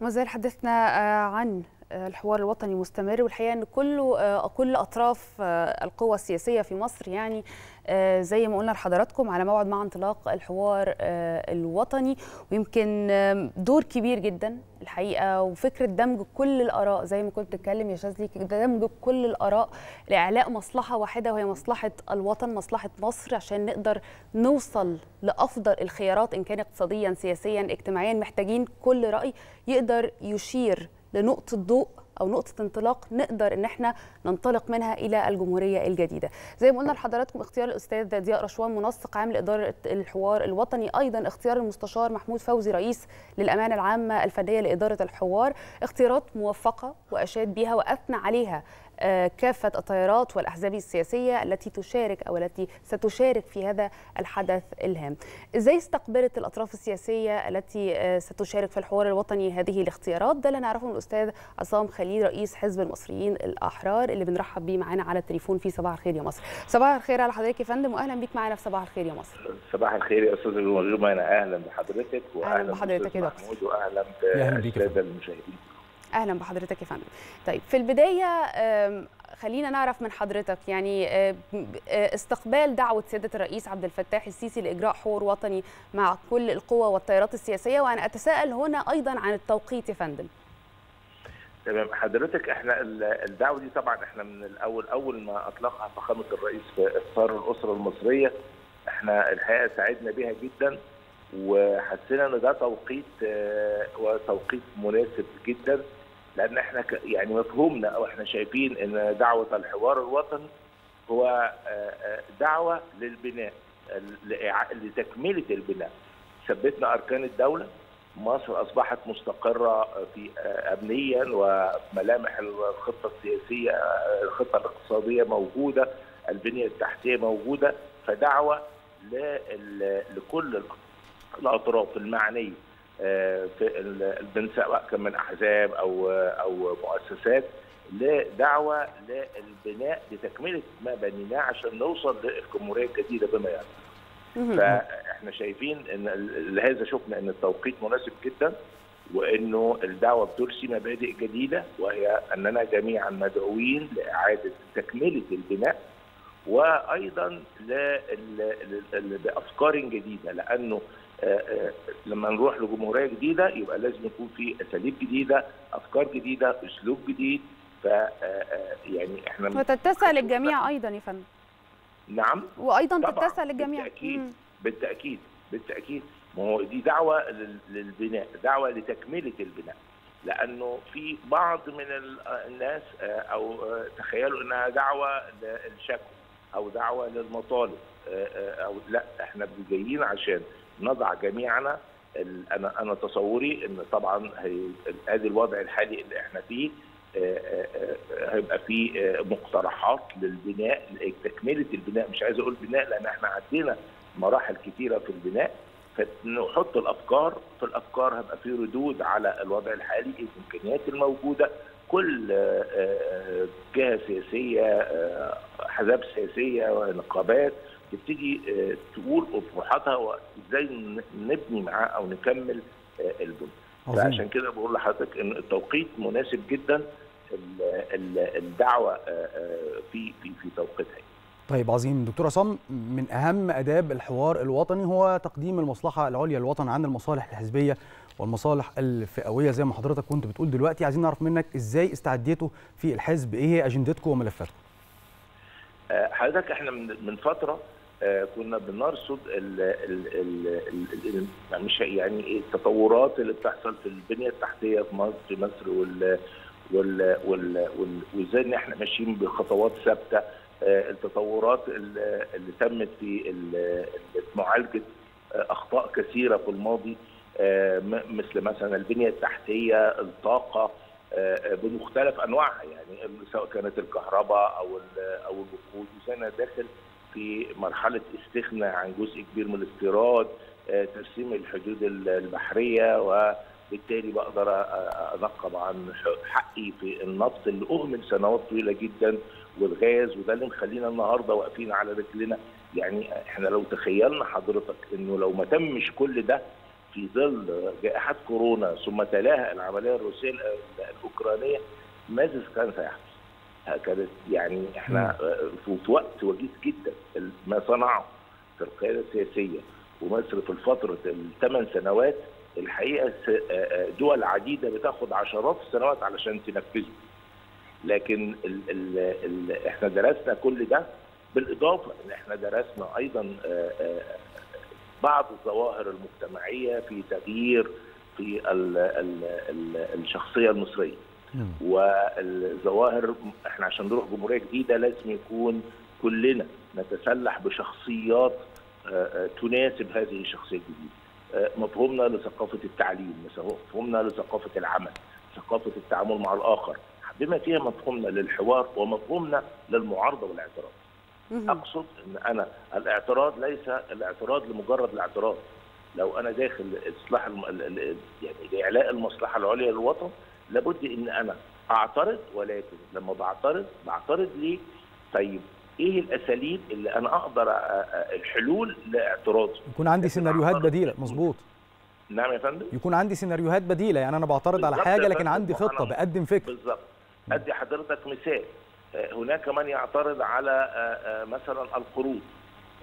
وما زال حدثنا عن الحوار الوطني مستمر، والحقيقه ان كل اطراف القوى السياسيه في مصر يعني زي ما قلنا لحضراتكم على موعد مع انطلاق الحوار الوطني، ويمكن دور كبير جدا الحقيقه وفكره دمج كل الاراء زي ما كنت بتتكلم يا شاذلي، دمج كل الاراء لاعلاء مصلحه واحده وهي مصلحه الوطن، مصلحه مصر، عشان نقدر نوصل لافضل الخيارات ان كان اقتصاديا سياسيا اجتماعيا. محتاجين كل راي يقدر يشير لنقطة ضوء أو نقطة انطلاق نقدر إن احنا ننطلق منها إلى الجمهورية الجديدة. زي ما قلنا لحضراتكم اختيار الأستاذ ضياء رشوان منسق عام لإدارة الحوار الوطني، أيضا اختيار المستشار محمود فوزي رئيس للأمانة العامة الفنية لإدارة الحوار، اختيارات موفقة وأشاد بها وأثنى عليها كافة التيارات والأحزاب السياسية التي تشارك أو التي ستشارك في هذا الحدث الهام. إزاي استقبلت الأطراف السياسية التي ستشارك في الحوار الوطني هذه الاختيارات؟ ده اللي هنعرفه من الأستاذ عصام خليل رئيس حزب المصريين الأحرار اللي بنرحب بيه معانا على التليفون في صباح الخير يا مصر. صباح الخير على حضرتك يا فندم وأهلا بيك معانا في صباح الخير يا مصر. صباح الخير يا أستاذ الوزير، أنا أهلا بحضرتك وأهلا بحضرتك يا دكتور وأهلا بالسادة المشاهدين. اهلا بحضرتك يا فندم. طيب في البدايه خلينا نعرف من حضرتك يعني استقبال دعوه سياده الرئيس عبد الفتاح السيسي لاجراء حوار وطني مع كل القوى والتيارات السياسيه، وانا اتساءل هنا ايضا عن التوقيت يا فندم. تمام حضرتك، احنا الدعوه دي طبعا احنا من الاول اول ما اطلقها فخامه الرئيس في افطار الاسره المصريه احنا الحقيقه سعدنا بها جدا وحسينا ان ده توقيت مناسب جدا، لان احنا يعني مفهومنا او احنا شايفين ان دعوه الحوار الوطني هو دعوه للبناء لتكمله البناء. ثبتنا اركان الدوله، مصر اصبحت مستقره في امنيا وملامح الخطه السياسيه الخطه الاقتصاديه موجوده، البنيه التحتيه موجوده، فدعوه لكل الاطراف المعنيه في سواء كان من احزاب او مؤسسات لدعوه للبناء لتكمله ما بنيناه عشان نوصل للجمهوريه الجديده بما يرضي. فاحنا شايفين ان لهذا شفنا ان التوقيت مناسب جدا وانه الدعوه بترسي مبادئ جديده وهي اننا جميعا مدعوين لاعاده تكمله البناء وايضا لافكار جديده، لانه لما نروح لجمهوريه جديده يبقى لازم يكون في اساليب جديده، افكار جديده، اسلوب جديد. ف يعني احنا وتتسع الجميع ايضا يا فندم. نعم وايضا تتسع الجميع بالتاكيد. ما هو دي دعوه للبناء، دعوه لتكمله البناء، لانه في بعض من الناس او تخيلوا انها دعوه للشكوى او دعوه للمطالب او لا، احنا جايين عشان نضع جميعنا انا تصوري ان طبعا ادي الوضع الحالي اللي احنا فيه هيبقى فيه مقترحات للبناء لتكمله البناء، مش عايز اقول بناء لان احنا عدينا مراحل كثيره في البناء، فنحط الافكار في الافكار هيبقى فيه ردود على الوضع الحالي، الامكانيات الموجوده، كل جهه سياسيه احزاب سياسيه ونقابات تبتدي تقول اطروحاتها وازاي نبني معاه او نكمل البنى. فعشان كده بقول لحضرتك ان التوقيت مناسب جدا، الدعوه في توقيتها. طيب عظيم دكتور عصام، من اهم اداب الحوار الوطني هو تقديم المصلحه العليا للوطن عن المصالح الحزبيه والمصالح الفئويه زي ما حضرتك كنت بتقول دلوقتي. عايزين نعرف منك ازاي استعديتوا في الحزب، ايه هي اجندتكم وملفاتكم؟ حضرتك احنا من فتره كنا بنرصد مش يعني التطورات اللي بتحصل في البنيه التحتيه في مصر وازاي ان احنا ماشيين بخطوات ثابته، التطورات اللي تمت في معالجه اخطاء كثيره في الماضي مثل مثلا البنيه التحتيه، الطاقه بمختلف انواعها يعني سواء كانت الكهرباء او الوقود، وصلنا داخل في مرحله استغناء عن جزء كبير من الاستيراد، ترسيم الحدود البحريه، وبالتالي بقدر انقب عن حقي في النفط اللي اهمل سنوات طويله جدا والغاز، وده اللي مخلينا النهارده واقفين على رجلنا. يعني احنا لو تخيلنا حضرتك انه لو ما تمش كل ده في ظل جائحة كورونا ثم تلاها العملية الروسية الأوكرانية ماذا كان سيحدث؟ كانت يعني احنا في وقت وجيز جدا ما صنعه في القيادة السياسية ومصر في الفترة الثمان سنوات الحقيقة دول عديدة بتاخد عشرات السنوات علشان تنفذه. لكن احنا درسنا كل ده بالاضافة ان احنا درسنا ايضا بعض الظواهر المجتمعية في تغيير في الشخصية المصرية. والظواهر احنا عشان نروح جمهورية جديدة لازم يكون كلنا نتسلح بشخصيات تناسب هذه الشخصية الجديدة. مفهومنا لثقافة التعليم، مفهومنا لثقافة العمل، ثقافة التعامل مع الآخر، بما فيها مفهومنا للحوار ومفهومنا للمعارضة والاعتراض. أقصد إن أنا الاعتراض ليس الاعتراض لمجرد الاعتراض. لو أنا داخل إصلاح يعني إعلاء المصلحة العليا للوطن لابد إن أنا أعترض، ولكن لما بعترض ليه؟ طيب إيه الأساليب اللي أنا أقدر الحلول لاعتراضي؟ يكون عندي سيناريوهات بديلة، مظبوط. نعم يا فندم؟ يكون عندي سيناريوهات بديلة، يعني أنا بعترض على حاجة لكن عندي خطة، بقدم فكرة. بالظبط. أدي حضرتك مثال، هناك من يعترض على مثلا القروض.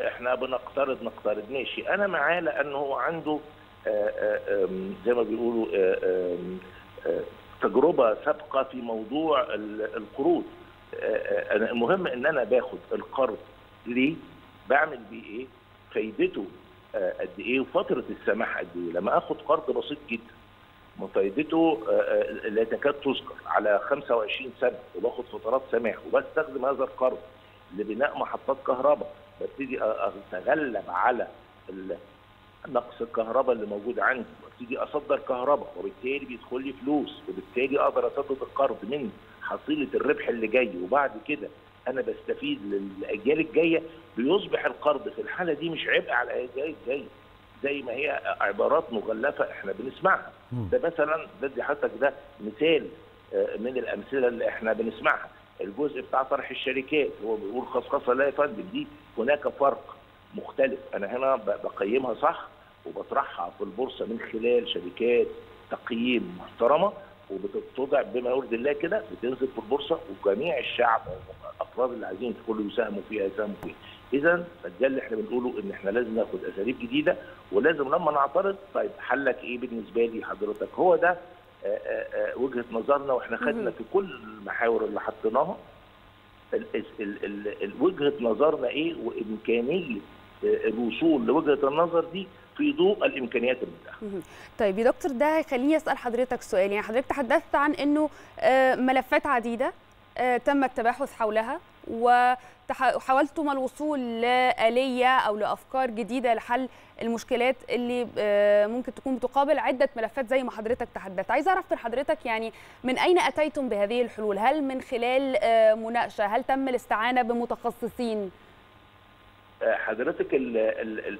احنا نقترض ماشي، انا معاه لانه هو عنده زي ما بيقولوا تجربه سابقه في موضوع القروض. المهم ان انا باخد القرض ليه؟ بعمل بيه ايه؟ فايدته قد ايه؟ وفتره السماح قد ايه؟ لما اخد قرض بسيط جدا فايدته لا تكاد تذكر على 25 سنه وباخد فترات سماح وبستخدم هذا القرض لبناء محطات كهرباء، ببتدي اتغلب على نقص الكهرباء اللي موجود عندي وابتدي اصدر كهرباء وبالتالي بيدخل لي فلوس وبالتالي اقدر اسدد القرض من حصيله الربح اللي جاي وبعد كده انا بستفيد للاجيال الجايه. بيصبح القرض في الحاله دي مش عبء على الاجيال الجايه زي ما هي عبارات مغلفه احنا بنسمعها. ده مثلا بدي حضرتك ده مثال من الامثله اللي احنا بنسمعها. الجزء بتاع طرح الشركات هو بيقول خصخصه لا يا فندم، دي هناك فرق مختلف، انا هنا بقيمها صح وبطرحها في البورصه من خلال شركات تقييم محترمه وبتتوضع بما يرضي الله كده، بتنزل في البورصه وجميع الشعب الافراد اللي عايزين يدخلوا يساهموا فيها يساهموا فيها. اذا ده اللي احنا بنقوله ان احنا لازم ناخد اساليب جديده ولازم لما نعترض طيب حلك ايه بالنسبه لي حضرتك؟ هو ده وجهه نظرنا واحنا خدنا في كل المحاور اللي حطيناها وجهه نظرنا ايه وامكانيه الوصول لوجهه النظر دي في ضوء الامكانيات المتاحه. طيب يا دكتور ده هيخليني اسال حضرتك سؤال، يعني حضرتك تحدثت عن انه ملفات عديده تم التباحث حولها وحاولتم الوصول لآلية أو لأفكار جديدة لحل المشكلات اللي ممكن تكون بتقابل عدة ملفات زي ما حضرتك تحدثت. عايز أعرف من حضرتك يعني من أين أتيتم بهذه الحلول؟ هل من خلال مناقشة؟ هل تم الاستعانة بمتخصصين؟ حضرتك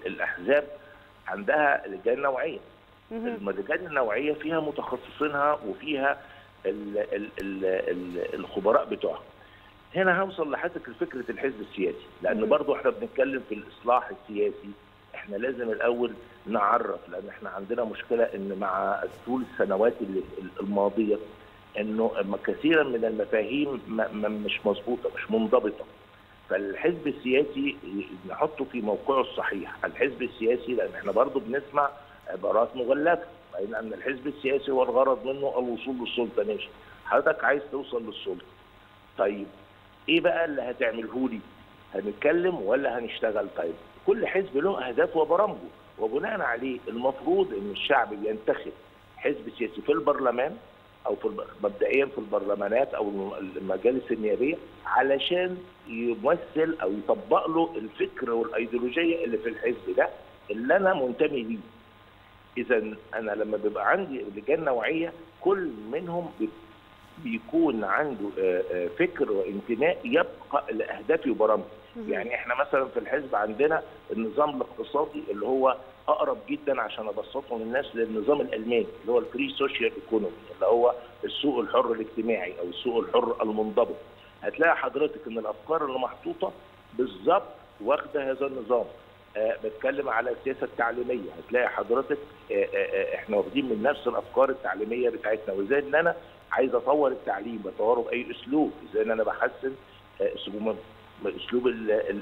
الأحزاب عندها لجان نوعية، اللجان النوعية فيها متخصصينها وفيها الخبراء بتوعها. هنا هوصل لحضرتك لفكره الحزب السياسي، لان برضه احنا بنتكلم في الاصلاح السياسي، احنا لازم الاول نعرف، لان احنا عندنا مشكله ان مع طول السنوات الماضيه انه كثيرا من المفاهيم مش مظبوطه مش منضبطه. فالحزب السياسي نحطه في موقعه الصحيح، الحزب السياسي لان احنا برضه بنسمع عبارات مغلفه، لان يعني الحزب السياسي والغرض منه الوصول للسلطه. ماشي، حضرتك عايز توصل للسلطه، طيب ايه بقى اللي هتعمله لي؟ هنتكلم ولا هنشتغل؟ طيب كل حزب له اهدافه وبرامجه وبناء عليه المفروض ان الشعب بينتخب حزب سياسي في البرلمان او مبدئيا في البرلمانات او المجالس النيابيه علشان يمثل او يطبق له الفكر والايديولوجيه اللي في الحزب ده اللي انا منتمي ليه. اذا انا لما بيبقى عندي لجان نوعيه كل منهم بيكون عنده فكر وانتماء يبقى لاهدافي وبرامجي. يعني احنا مثلا في الحزب عندنا النظام الاقتصادي اللي هو اقرب جدا عشان ابسطه للناس للنظام الالماني اللي هو الفري سوشيال ايكونومي اللي هو السوق الحر الاجتماعي او السوق الحر المنضبط. هتلاقي حضرتك ان الافكار اللي محطوطه بالظبط واخده هذا النظام، بتكلم على السياسه التعليميه، هتلاقي حضرتك احنا واخدين من نفس الافكار التعليميه بتاعتنا، وازاي ان انا عايز اطور التعليم بطوره باي اسلوب، ازاي ان انا بحسن اسلوب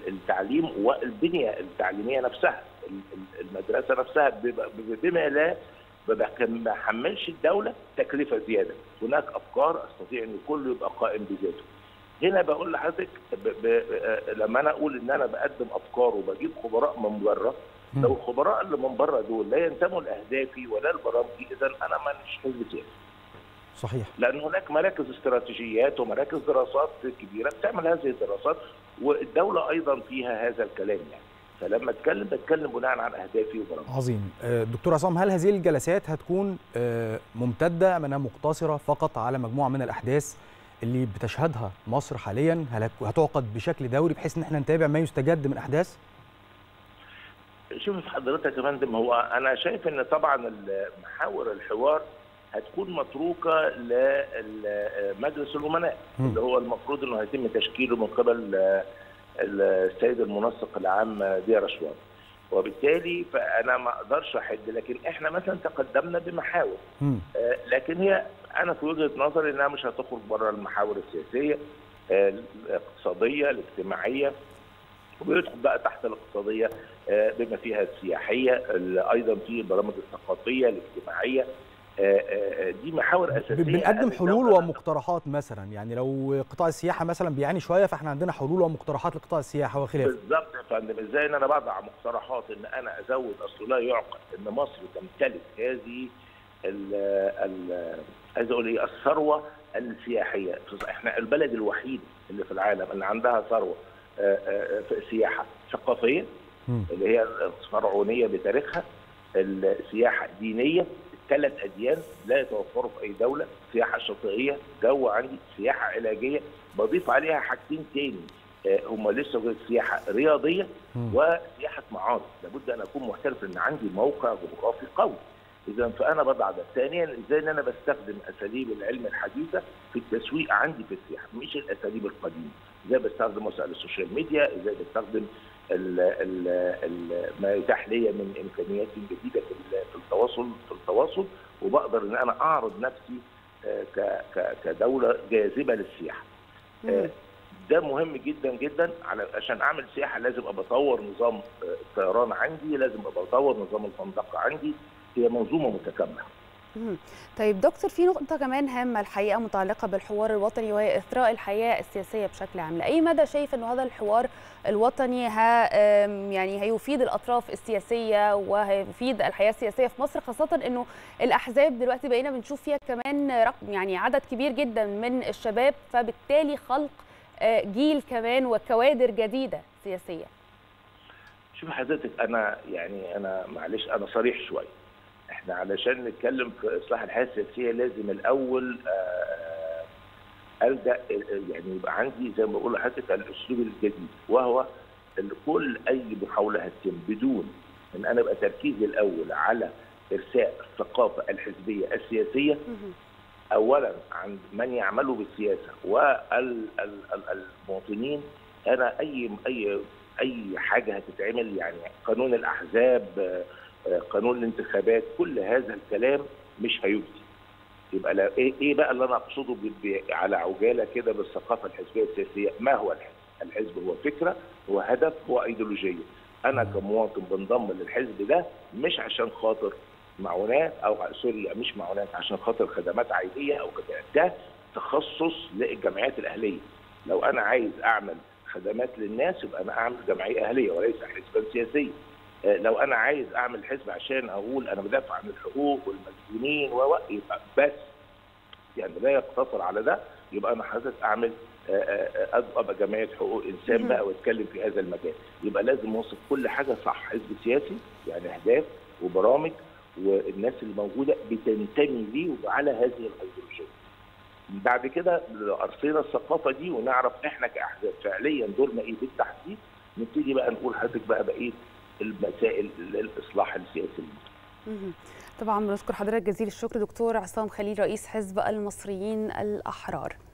التعليم والبنيه التعليميه نفسها، المدرسه نفسها، بما لا ما بحملش الدوله تكلفه زياده. هناك افكار استطيع ان كله يبقى قائم بذاته. هنا بقول لحضرتك لما انا اقول ان انا بقدم افكار وبجيب خبراء من بره، لو الخبراء اللي من بره دول لا ينتموا لاهدافي ولا لبرامجي، اذا انا مانيش حزب سياسي. صحيح. لان هناك مراكز استراتيجيات ومراكز دراسات كبيره بتعمل هذه الدراسات، والدوله ايضا فيها هذا الكلام يعني. فلما اتكلم بتكلم بناء على اهدافي وبرامجي. عظيم. دكتور عصام، هل هذه الجلسات هتكون ممتده ام انها مقتصره فقط على مجموعه من الاحداث اللي بتشهدها مصر حاليا؟ هل هتعقد بشكل دوري بحيث ان احنا نتابع ما يستجد من احداث؟ شوف حضرتك يا فندم، هو انا شايف ان طبعا محاور الحوار هتكون متروكه لمجلس الامناء اللي هو المفروض انه هيتم تشكيله من قبل السيد المنسق العام ضياء رشوان، وبالتالي فانا ما اقدرش احد، لكن احنا مثلا تقدمنا بمحاور لكن هي انا في وجهه نظري انها مش هتخرج بره المحاور السياسيه، الاقتصاديه، الاجتماعيه، ويدخل بقى تحت الاقتصاديه بما فيها السياحيه، ايضا في البرامج الثقافيه الاجتماعيه. دي محاور اساسيه. بنقدم حلول ومقترحات مثلا، يعني لو قطاع السياحه مثلا بيعاني شويه فاحنا عندنا حلول ومقترحات لقطاع السياحه وخلافه. بالظبط يا فندم، ازاي ان انا بضع مقترحات ان انا ازود، اصل لا يعقل ان مصر تمتلك هذه عايز اقول ايه، الثروه السياحيه. احنا البلد الوحيد اللي في العالم اللي عندها ثروه سياحه ثقافيه اللي هي الفرعونيه بتاريخها، السياحه دينيه، ثلاث اديان لا يتوفروا في اي دوله، سياحه شاطئيه، جو عندي، سياحه علاجيه، بضيف عليها حاجتين تاني هم لسه غير السياحه، رياضيه وسياحه معارض، لابد ان اكون محترف ان عندي موقع جغرافي قوي. اذا فانا بضع ده. ثانيا ازاي ان انا بستخدم اساليب العلم الحديثه في التسويق عندي في السياحه، مش الاساليب القديمه، ازاي بستخدم وسائل السوشيال ميديا، ازاي بستخدم ما يتاح ليا من امكانيات جديده في التواصل وبقدر ان انا اعرض نفسي كدوله جاذبه للسياحه. ده مهم جدا جدا. عشان اعمل سياحه لازم ابقى اطور نظام الطيران عندي، لازم ابقى اطور نظام الفندقه عندي، هي منظومه متكامله. طيب دكتور، في نقطة كمان هامة الحقيقة متعلقة بالحوار الوطني وهي إثراء الحياة السياسية بشكل عام، لأي مدى شايف أن هذا الحوار الوطني يعني هيفيد الأطراف السياسية وهيفيد الحياة السياسية في مصر، خاصة أنه الأحزاب دلوقتي بقينا بنشوف فيها كمان يعني عدد كبير جدا من الشباب، فبالتالي خلق جيل كمان وكوادر جديدة سياسية. شوف حضرتك، أنا يعني معلش أنا صريح شوية، احنا علشان نتكلم في اصلاح الحياه السياسيه لازم الاول الجا يعني يبقى عندي زي ما بقول لحضرتك الاسلوب الجديد، وهو كل اي محاوله هتتم بدون ان انا ابقى تركيزي الاول على ارساء الثقافه الحزبيه السياسيه اولا عند من يعملوا بالسياسه والمواطنين. انا اي حاجه هتتعمل يعني قانون الاحزاب، قانون الانتخابات، كل هذا الكلام مش هيجدي. يبقى لا ايه بقى اللي انا اقصده على عجاله كده بالثقافه الحزبيه السياسيه؟ ما هو الحزب؟ الحزب هو فكره، هو هدف، هو ايديولوجيه. انا كمواطن بنضم للحزب ده مش عشان خاطر معونات او سوري مش معونات، عشان خاطر خدمات عائليه او كده. ده تخصص للجمعيات الاهليه. لو انا عايز اعمل خدمات للناس يبقى انا اعمل جمعيه اهليه وليس حزبا سياسيا. لو انا عايز اعمل حزب عشان اقول انا بدافع عن الحقوق والمسجونين يبقى بس يعني لا يقتصر على ده، يبقى انا حضرتك اعمل ابقى جمعيه حقوق انسان بقى واتكلم في هذا المجال. يبقى لازم اوصف كل حاجه صح. حزب سياسي يعني اهداف وبرامج والناس اللي موجوده بتنتمي ليه وعلى هذه الايديولوجيه. بعد كده ارسينا الثقافه دي ونعرف احنا كاحزاب فعليا دورنا ايه بالتحديد، نبتدي بقى نقول حضرتك بقى بايه المسائل للاصلاح السياسي. طبعا بنشكر حضرتك جزيل الشكر دكتور عصام خليل رئيس حزب المصريين الأحرار.